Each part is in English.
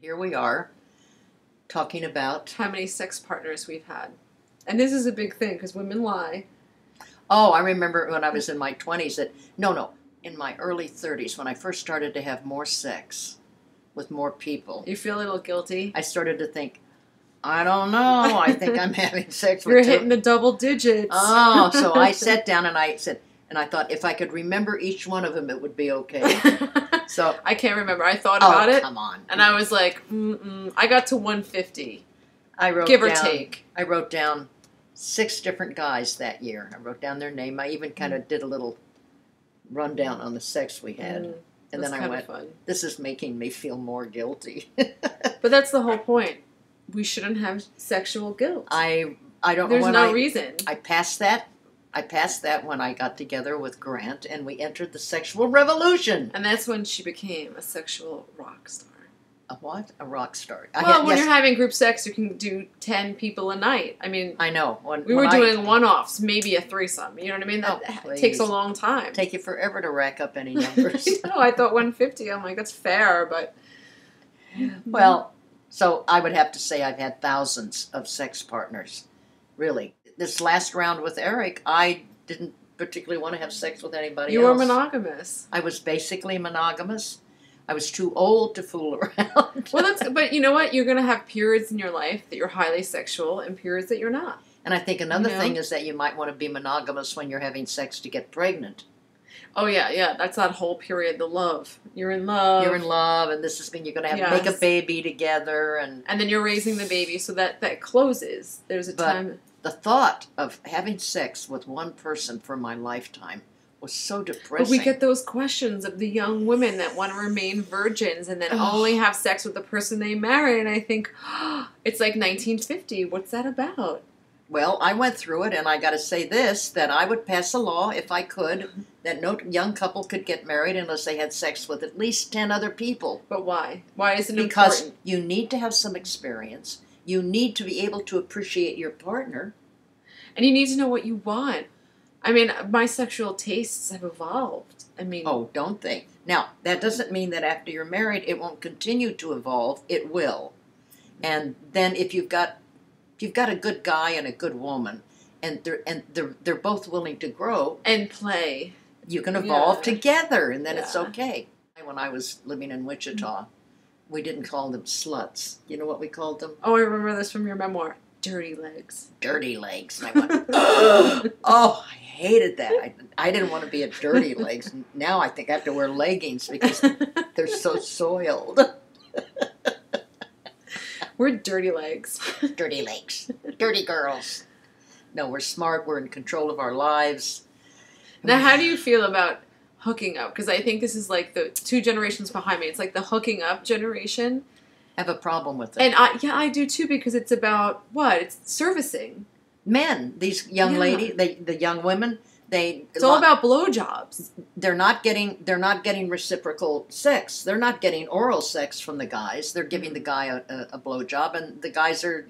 Here we are talking about how many sex partners we've had. And this is a big thing because women lie. Oh, I remember when I was in my 20s that, in my early 30s when I first started to have more sex with more people. You feel a little guilty? I started to think, I don't know, I think I'm having sex with You're hitting the double digits. Oh, so I sat down and I said, and I thought if I could remember each one of them, it would be okay. So I can't remember. I thought about it. Oh, come on. And I was like, I got to 150. I wrote give down, or take. I wrote down 6 different guys that year. I wrote down their name. I even kind of did a little rundown on the sex we had. And then I went, this is making me feel more guilty. But that's the whole point. We shouldn't have sexual guilt. I don't know. There's no reason. I passed that. I passed that when I got together with Grant, and we entered the sexual revolution. And that's when she became a sexual rock star. A what? A rock star. Well, when you're having group sex, you can do 10 people a night. I mean... I know. When we were doing one-offs, maybe a threesome. You know what I mean? That takes a long time. Take you forever to rack up any numbers. No, I thought 150. I'm like, that's fair, but... Well, so I would have to say I've had thousands of sex partners, really. This last round with Eric, I didn't particularly want to have sex with anybody else. You were monogamous. I was basically monogamous. I was too old to fool around. Well, but you know what? You're going to have periods in your life that you're highly sexual and periods that you're not. And I think another thing is that you might want to be monogamous when you're having sex to get pregnant. Oh, yeah, yeah. That's that whole period, the love. You're in love. You're in love, and this is when you're going to have make a baby together. And then you're raising the baby, so that closes. There's a time... The thought of having sex with one person for my lifetime was so depressing. But we get those questions of the young women that want to remain virgins and then only have sex with the person they marry. And I think, it's like 1950. What's that about? Well, I went through it, and I got to say this, that I would pass a law, if I could, that no young couple could get married unless they had sex with at least 10 other people. But why? Why is it important? Because you need to have some experience. You need to be able to appreciate your partner. And you need to know what you want. I mean, my sexual tastes have evolved. I mean... Oh, don't they? Now, that doesn't mean that after you're married, it won't continue to evolve. It will. And then if you've got a good guy and a good woman, and they're both willing to grow... And play. You can evolve together, and then it's okay. When I was living in Wichita... We didn't call them sluts. You know what we called them? Oh, I remember this from your memoir. Dirty legs. Dirty legs. And I went, oh, I hated that. I didn't want to be a dirty legs. Now I think I have to wear leggings because they're so soiled. We're dirty legs. Dirty legs. Dirty girls. No, we're smart. We're in control of our lives. Now, how do you feel about... hooking up, because I think this is like the 2 generations behind me. It's like the hooking up generation. I have a problem with it. And I do too, because it's about what? It's servicing. Men, these young ladies, the young women, it's all about blowjobs. They're not getting reciprocal sex. They're not getting oral sex from the guys. They're giving the guy a blowjob, and the guys are,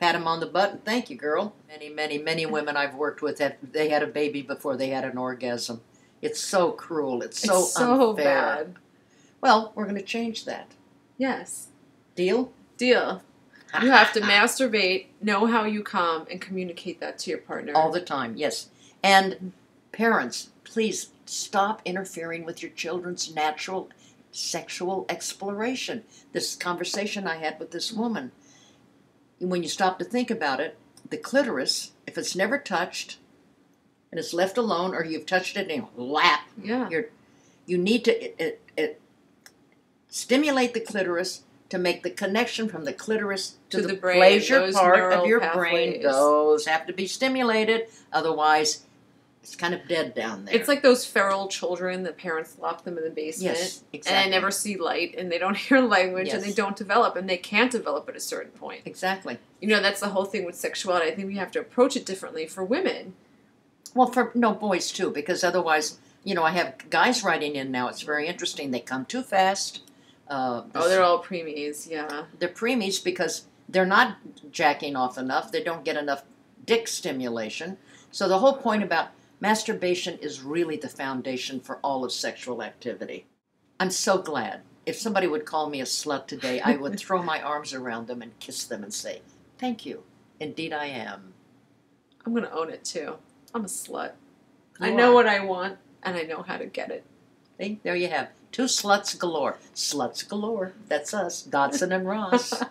pat him on the butt and thank you, girl. Many, many, many women I've worked with they had a baby before they had an orgasm. It's so cruel. It's so unfair. Bad. Well, we're going to change that. Yes. Deal? Deal. You have to masturbate, know how you come, and communicate that to your partner. All the time, yes. And parents, please stop interfering with your children's natural sexual exploration. This conversation I had with this woman, when you stop to think about it, the clitoris, if it's never touched... and it's left alone, or you've touched it and you lap. Yeah. You need to stimulate the clitoris to make the connection from the clitoris to the brain. Pleasure part of your brain. Those have to be stimulated, otherwise it's kind of dead down there. It's like those feral children that parents lock them in the basement. Yes, exactly. And they never see light, and they don't hear language, and they don't develop, and they can't develop at a certain point. Exactly. That's the whole thing with sexuality. I think we have to approach it differently for women. Well, boys too, because otherwise, I have guys writing in now. It's very interesting. They come too fast. They're all preemies, yeah. They're preemies because they're not jacking off enough. They don't get enough dick stimulation. So the whole point about masturbation is really the foundation for all of sexual activity. I'm so glad if somebody would call me a slut today, I would throw my arms around them and kiss them and say, thank you. Indeed I am. I'm going to own it too. I'm a slut. I know what I want, and I know how to get it. See? There you have. Two sluts galore. Sluts galore. That's us, Dodson and Ross.